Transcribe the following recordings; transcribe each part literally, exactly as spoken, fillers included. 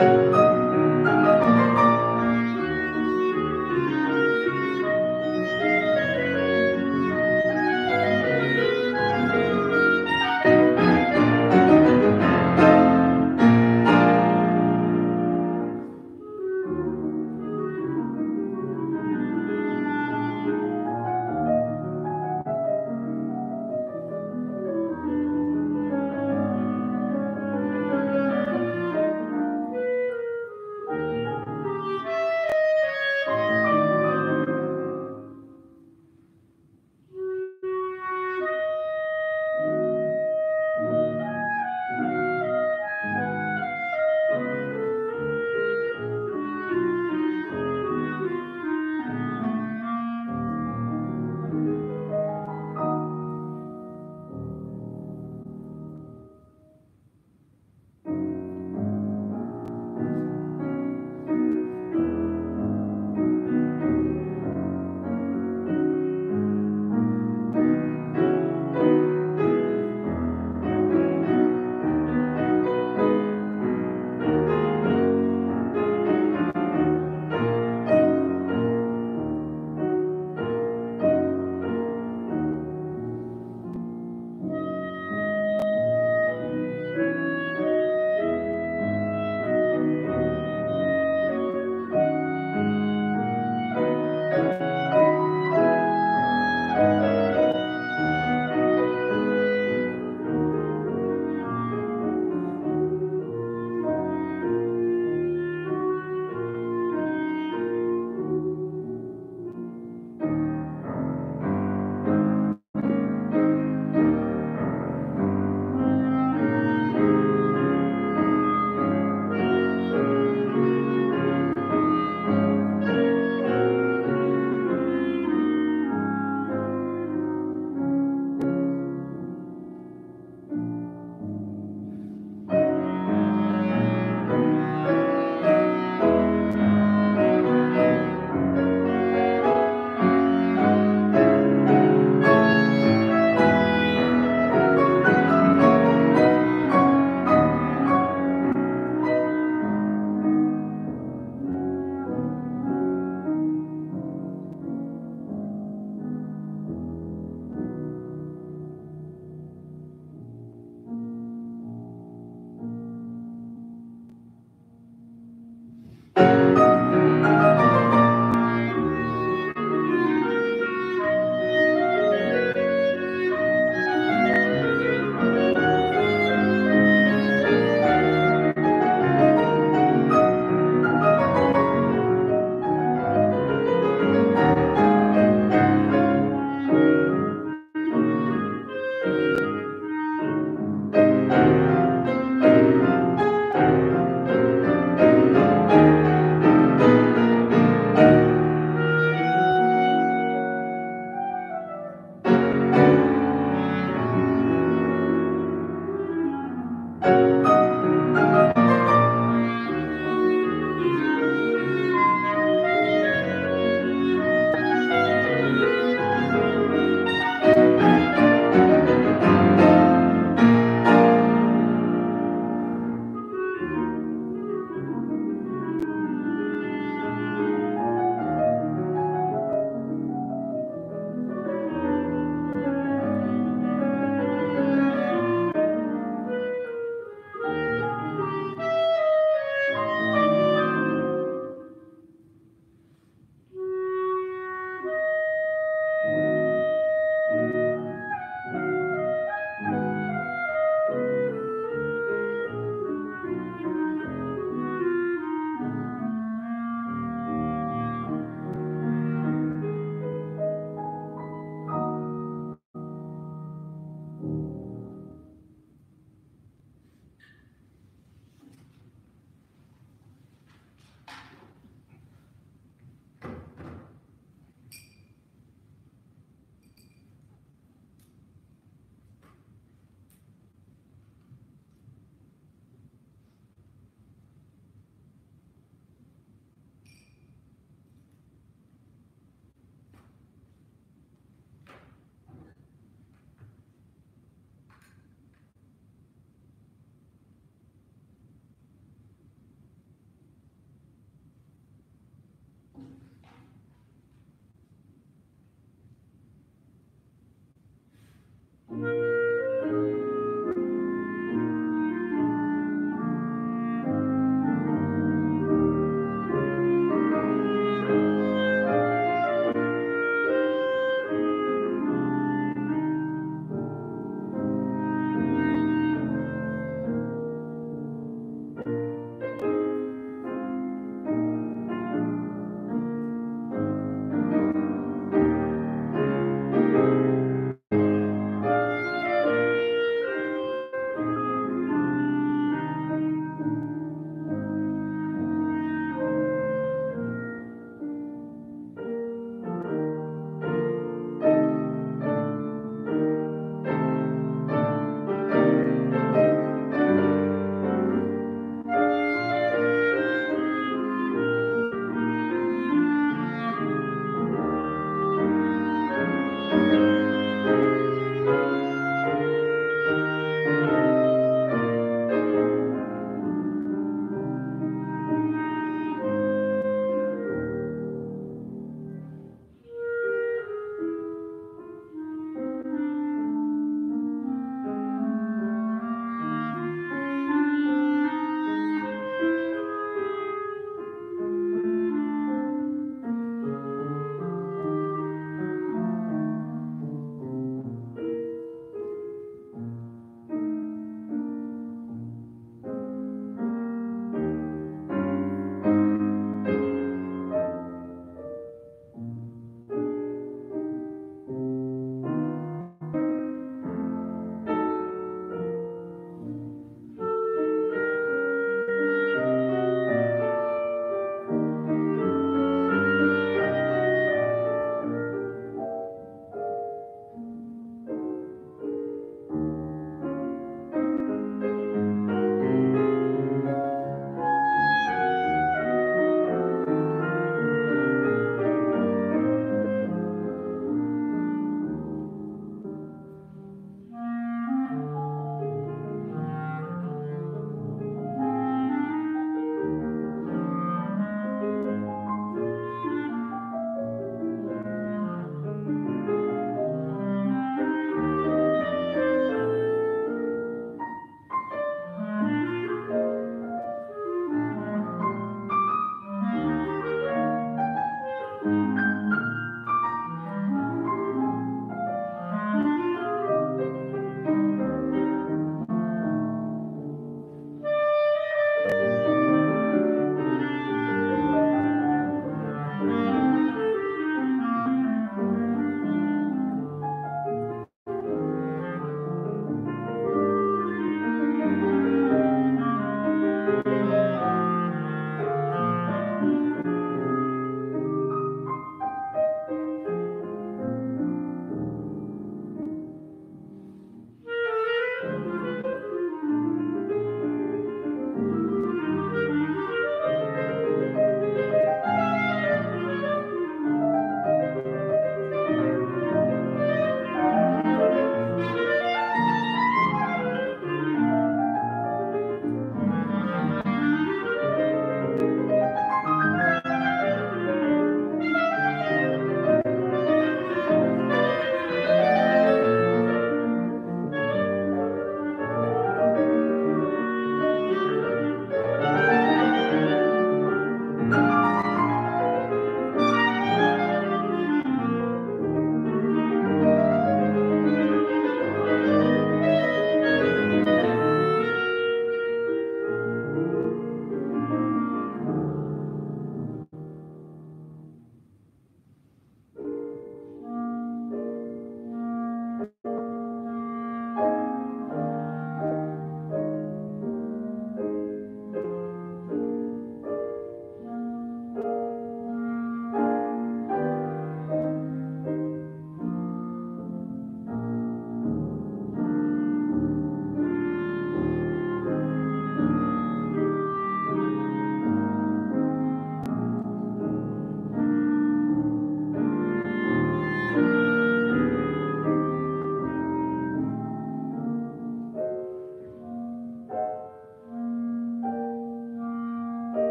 Music.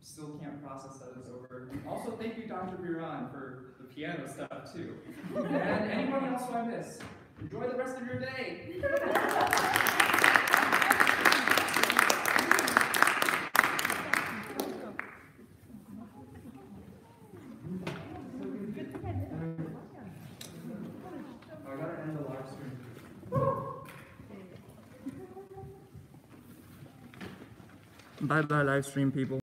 Still can't process that it's over. Also, thank you, Doctor Biran, for the piano stuff, too. And anyone else who I miss, enjoy the rest of your day. Bye-bye live stream people.